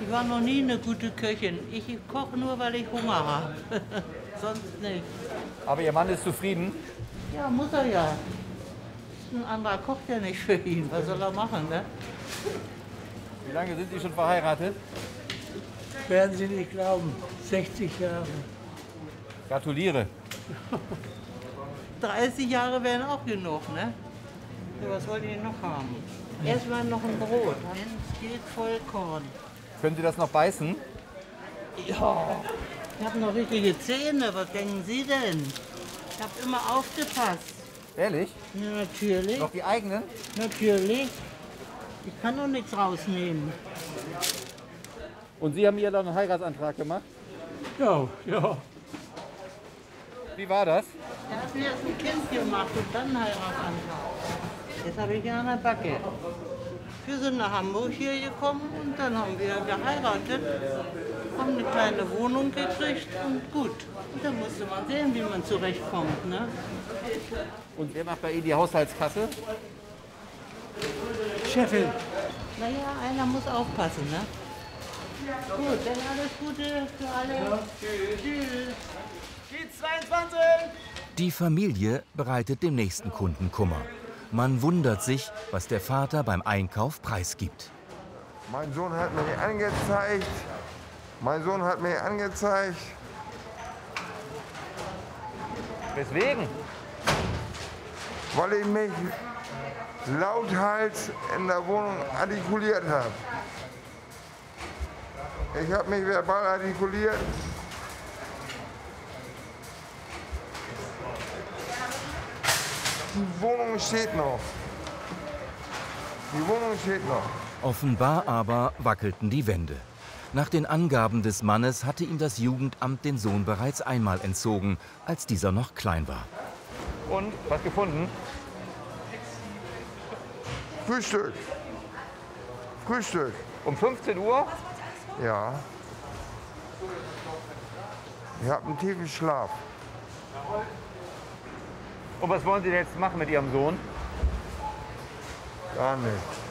Ich war noch nie eine gute Köchin. Ich koche nur, weil ich Hunger habe. Sonst nicht. Aber Ihr Mann ist zufrieden? Ja, muss er ja. Ein anderer kocht ja nicht für ihn. Was soll er machen, ne? Wie lange sind Sie schon verheiratet? Werden Sie nicht glauben. sechzig Jahre. Gratuliere. dreißig Jahre wären auch genug, ne? So, was wollt ihr noch haben? Erstmal noch ein Brot. Es geht Vollkorn. Können Sie das noch beißen? Ja. Ich habe noch richtige Zähne. Was denken Sie denn? Ich habe immer aufgepasst. Ehrlich? Ja, natürlich. Noch die eigenen? Natürlich. Ich kann doch nichts rausnehmen. Und Sie haben ihr dann einen Heiratsantrag gemacht? Ja, ja. Wie war das? Er hat mir erst ein Kind gemacht und dann einen Heiratsantrag. Jetzt habe ich ihn an der Backe. Wir sind nach Hamburg hier gekommen und dann haben wir geheiratet, haben eine kleine Wohnung gekriegt und gut. Und dann musste man sehen, wie man zurechtkommt, ne? Und wer macht bei Ihnen die Haushaltskasse? Chefin. Naja, einer muss aufpassen, ne? Ja, gut, dann alles Gute für alle. Ja. Tschüss. Tschüss. Geht's zweiundzwanzig! Die Familie bereitet dem nächsten Kunden Kummer. Man wundert sich, was der Vater beim Einkauf preisgibt. Mein Sohn hat mir angezeigt. Mein Sohn hat mir angezeigt. Weswegen? Weil ich mich lauthals in der Wohnung artikuliert habe. Ich habe mich verbal artikuliert. Die Wohnung steht noch. Die Wohnung steht noch. Offenbar aber wackelten die Wände. Nach den Angaben des Mannes hatte ihm das Jugendamt den Sohn bereits einmal entzogen, als dieser noch klein war. Und, was gefunden? Frühstück. Frühstück. Um fünfzehn Uhr? Ja. Ich habe einen tiefen Schlaf. Und was wollen Sie denn jetzt machen mit Ihrem Sohn? Gar nichts.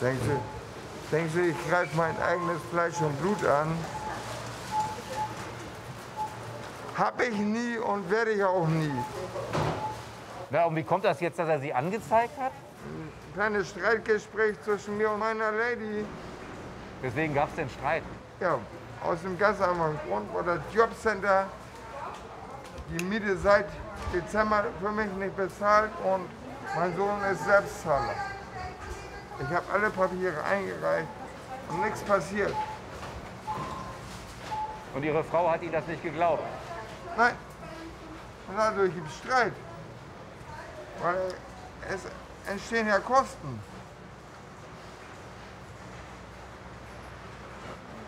Denken Sie, denken Sie, ich greife mein eigenes Fleisch und Blut an? Hab ich nie und werde ich auch nie. Na, und wie kommt das jetzt, dass er Sie angezeigt hat? Ein kleines Streitgespräch zwischen mir und meiner Lady. Deswegen gab es den Streit? Ja, aus dem ganz einfachen Grund, weil das Jobcenter die Miete seit Dezember für mich nicht bezahlt und mein Sohn ist Selbstzahler. Ich habe alle Papiere eingereicht und nichts passiert. Und Ihre Frau hat Ihnen das nicht geglaubt? Nein. Und dadurch gibt es Streit. Weil es entstehen ja Kosten.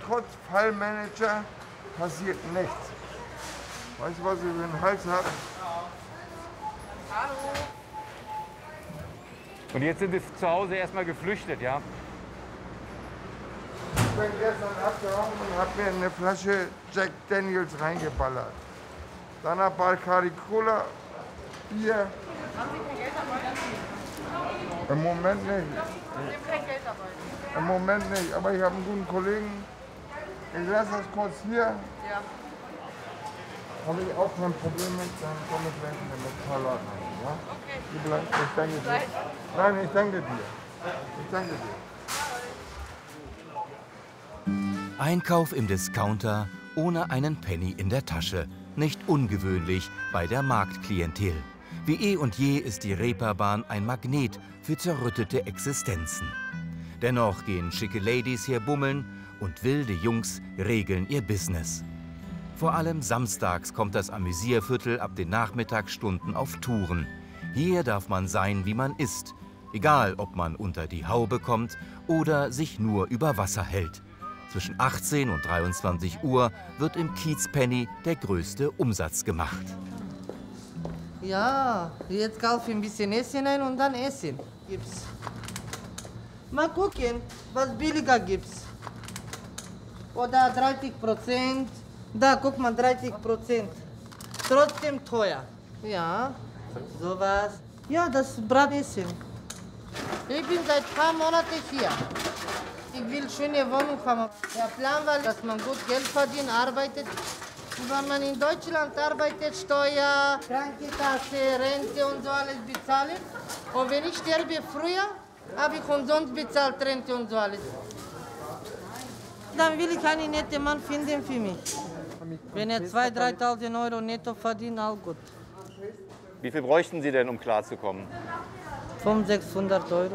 Trotz Fallmanager passiert nichts. Weißt du, was ich für den Hals habe? Hallo. Und jetzt sind wir zu Hause erstmal geflüchtet, ja? Ich bin gestern abgehauen und habe mir eine Flasche Jack Daniels reingeballert. Danach Bacardi Cola, Bier. Haben Sie kein Geld dabei? Im Moment nicht. Sie haben kein Geld dabei? Im Moment nicht, aber ich habe einen guten Kollegen. Ich lasse das kurz hier. Ja. Habe ich auch kein Problem mit, dann komme ich gleich mit ein paar Leuten rein, ja? Okay. Ich danke dir. Nein, ich danke dir. Ich danke dir. Einkauf im Discounter ohne einen Penny in der Tasche. Nicht ungewöhnlich bei der Marktklientel. Wie eh und je ist die Reeperbahn ein Magnet für zerrüttete Existenzen. Dennoch gehen schicke Ladies hier bummeln und wilde Jungs regeln ihr Business. Vor allem samstags kommt das Amüsierviertel ab den Nachmittagsstunden auf Touren. Hier darf man sein, wie man ist. Egal, ob man unter die Haube kommt oder sich nur über Wasser hält. Zwischen achtzehn und dreiundzwanzig Uhr wird im Kiezpenny der größte Umsatz gemacht. Ja, jetzt kaufe ich ein bisschen Essen ein und dann Essen gibt's. Mal gucken, was billiger gibt's. Oder dreißig Prozent. Da, guck mal, dreißig Prozent. Trotzdem teuer. Ja, sowas. Ja, das Bratessen. Ich bin seit ein paar Monaten hier. Ich will schöne Wohnung haben. Der Plan war, dass man gut Geld verdient, arbeitet. Und wenn man in Deutschland arbeitet, Steuer, Krankenkasse, Rente und so alles bezahlen. Und wenn ich sterbe früher, habe ich umsonst bezahlt Rente und so alles. Dann will ich einen netten Mann finden für mich. Wenn er zweitausend, dreitausend Euro netto verdient, auch gut. Wie viel bräuchten Sie denn, um klarzukommen? fünfhundert, sechshundert Euro.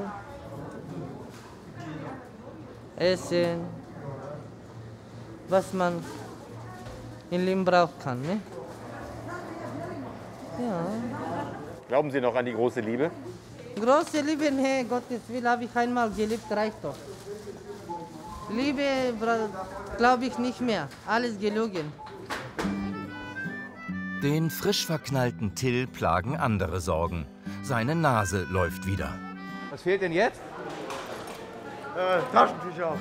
Essen. Was man in Leben brauchen kann, ne? Ja. Glauben Sie noch an die große Liebe? Große Liebe, ne, Gottes Willen, habe ich einmal geliebt, reicht doch. Liebe glaube ich nicht mehr. Alles gelogen. Den frisch verknallten Till plagen andere Sorgen. Seine Nase läuft wieder. Was fehlt denn jetzt? Äh, Taschentücher.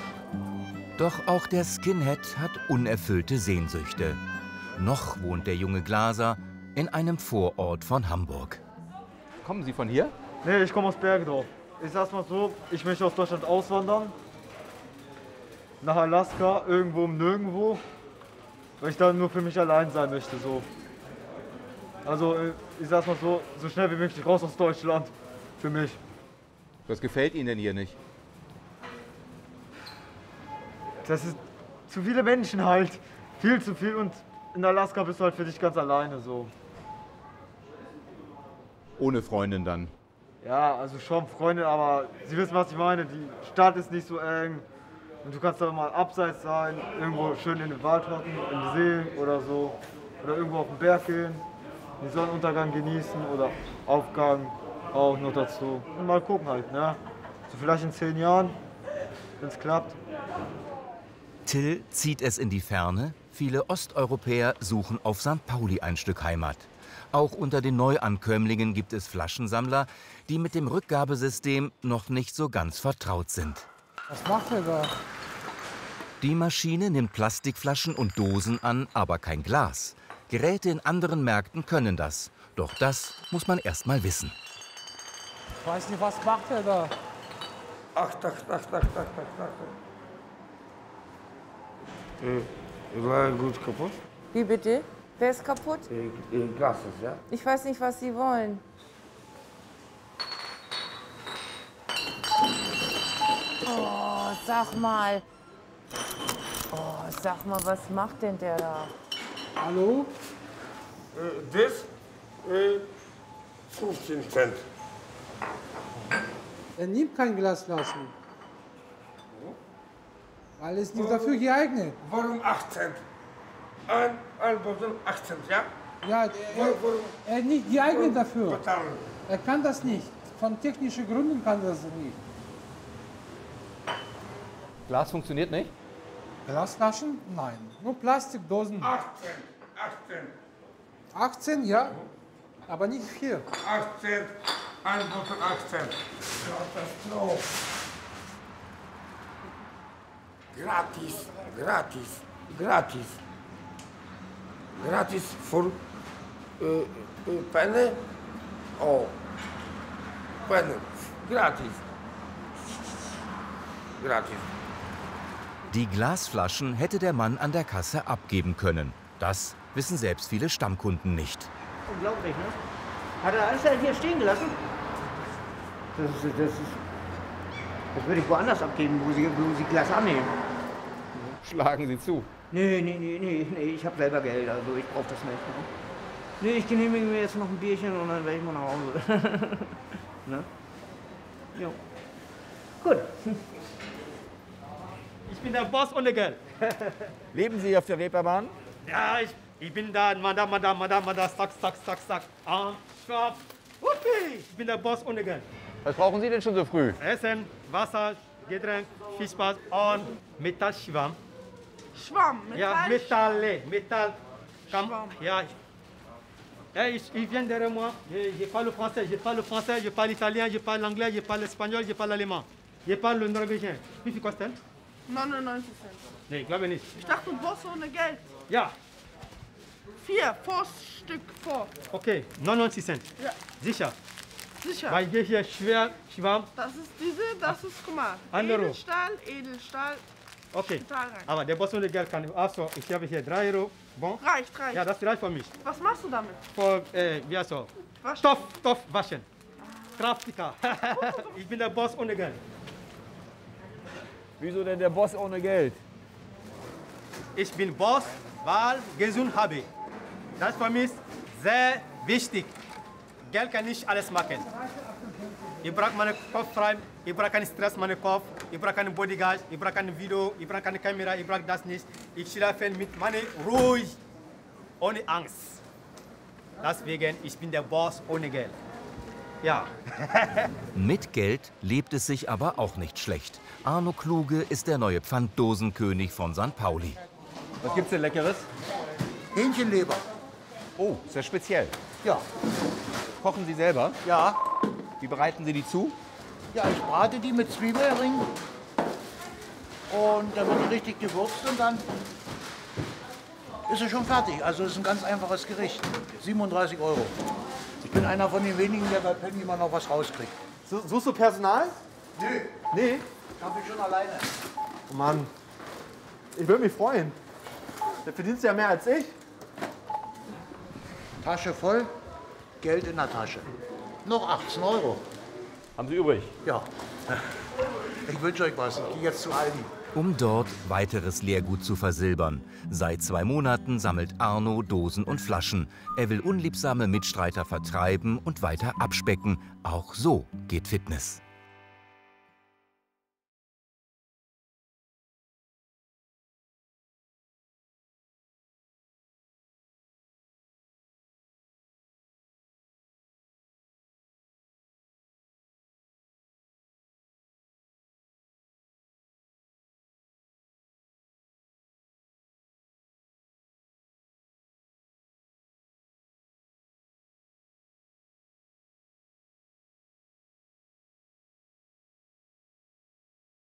Doch auch der Skinhead hat unerfüllte Sehnsüchte. Noch wohnt der junge Glaser in einem Vorort von Hamburg. Kommen Sie von hier? Nee, ich komme aus Bergedorf. ich sag's mal so, ich möchte aus Deutschland auswandern. Nach Alaska, irgendwo im Nirgendwo. Weil ich dann nur für mich allein sein möchte, so. Also, ich sag's mal so, so schnell wie möglich raus aus Deutschland. Für mich. Was gefällt Ihnen denn hier nicht? Das ist zu viele Menschen halt. Viel zu viel, und in Alaska bist du halt für dich ganz alleine, so. Ohne Freundin dann? Ja, also schon Freundin, aber Sie wissen, was ich meine. Die Stadt ist nicht so eng. Und du kannst da mal abseits sein, irgendwo schön in den Wald hocken, im See oder so. Oder irgendwo auf den Berg gehen, den Sonnenuntergang genießen oder Aufgang auch noch dazu. Und mal gucken halt, ne? So vielleicht in zehn Jahren, wenn es klappt. Till zieht es in die Ferne. Viele Osteuropäer suchen auf Sankt Pauli ein Stück Heimat. Auch unter den Neuankömmlingen gibt es Flaschensammler, die mit dem Rückgabesystem noch nicht so ganz vertraut sind. Was macht ihr da? Die Maschine nimmt Plastikflaschen und Dosen an, aber kein Glas. Geräte in anderen Märkten können das. Doch das muss man erst mal wissen. Ich weiß nicht, was macht ihr da? Ach, ach, ach, ach, ach, ach, ach. Äh, war gut kaputt. Wie bitte? Wer ist kaputt? Äh, äh, Glas ist, ja. Ich weiß nicht, was Sie wollen. Oh, sag mal. Oh, sag mal, was macht denn der da? Hallo? Äh, das? Äh, fünfzehn Cent. Er nimmt kein Glas lassen. Weil es nicht dafür geeignet. Warum achtzehn? Ein, ein Bottle achtzehn, ja? Ja, er ist nicht geeignet dafür. Er kann das nicht. Von technischen Gründen kann das nicht. Glas funktioniert nicht? Glasflaschen? Nein. Nur Plastikdosen. achtzehn, achtzehn. achtzehn, ja. Aber nicht viel. achtzehn. Ein Bottle achtzehn. Katastrophe. Gratis, gratis, gratis. Gratis für äh, Penne. Oh. Penne. Gratis. Gratis. Die Glasflaschen hätte der Mann an der Kasse abgeben können. Das wissen selbst viele Stammkunden nicht. Unglaublich, ne? Hat er alles hier stehen gelassen? Das, ist, das, ist, das würde ich woanders abgeben, wo Sie, wo Sie Glas annehmen. Schlagen Sie zu? Nee, nee, nee, nee, nee, ich habe selber Geld, also ich brauche das nicht. Ne? Nee, ich genehmige mir jetzt noch ein Bierchen und dann werde ich mal nach Hause. Ne? Jo. Gut. Ich bin der Boss ohne Geld. Leben Sie auf der Reeperbahn? Ja, ich, ich bin da, Madame, Madame, Madame, Madame, Sack, Sack, Sack, Sack. Ah, Schwab, Wuppi, ich bin der Boss ohne Geld. Was brauchen Sie denn schon so früh? Essen, Wasser, Getränk, viel Spaß und Metallschwamm. Schwamm? Metall? Ja, Metalle, Metall. Schwamm. Ja, ich, ich viens derrière moi, je, je parle français, je parle français, je parle italien, je parle anglais, je parle espagnol, je parle allemand, je parle norvégien. Wie viel kostet? neunundneunzig Cent. Nee, ich glaube nicht. Ich dachte, du brauchst ohne Geld. Ja. Vier, vier Stück vor. Okay, neunundneunzig Cent. Ja. Sicher? Sicher. Weil ich hier schwer, schwamm. Das ist diese, das ist, guck mal. Edelstahl, Edelstahl. Okay, aber der Boss ohne Geld kann. Also, ich habe hier drei Euro. Bon. Reicht, reicht. Ja, das reicht für mich. Was machst du damit? Für, äh, wie heißt das? Stoff, Stoff waschen. Kraftiger. Ich bin der Boss ohne Geld. Wieso denn der Boss ohne Geld? Ich bin Boss, weil ich gesund habe. Das ist für mich sehr wichtig. Geld kann nicht alles machen. Ich brauche meinen Kopf frei, ich brauche keinen Stress, meinen Kopf, ich brauche keinen Bodyguard, ich brauche kein Video, ich brauche keine Kamera, ich brauche das nicht. Ich schlafe mit meiner Ruhe, ohne Angst. Deswegen, ich bin der Boss ohne Geld. Ja. Mit Geld lebt es sich aber auch nicht schlecht. Arno Kluge ist der neue Pfanddosenkönig von Sankt Pauli. Was gibt's denn Leckeres? Hähnchenleber. Oh, ist ja speziell. Ja. Kochen Sie selber? Ja. Wie bereiten Sie die zu? Ja, ich brate die mit Zwiebelring. Und dann wird die richtig gewürzt und dann ist es schon fertig. Also es ist ein ganz einfaches Gericht. siebenunddreißig Euro. Ich bin einer von den wenigen, der bei Penny immer noch was rauskriegt. Suchst du Personal? Nö. Nee? Ich hab mich schon alleine. Oh Mann. Ich würde mich freuen. Du verdienst ja mehr als ich. Tasche voll, Geld in der Tasche. Noch achtzehn Euro. Haben Sie übrig? Ja. Ich wünsche euch was. Ich gehe jetzt zu Aldi. Um dort weiteres Leergut zu versilbern. Seit zwei Monaten sammelt Arno Dosen und Flaschen. Er will unliebsame Mitstreiter vertreiben und weiter abspecken. Auch so geht Fitness.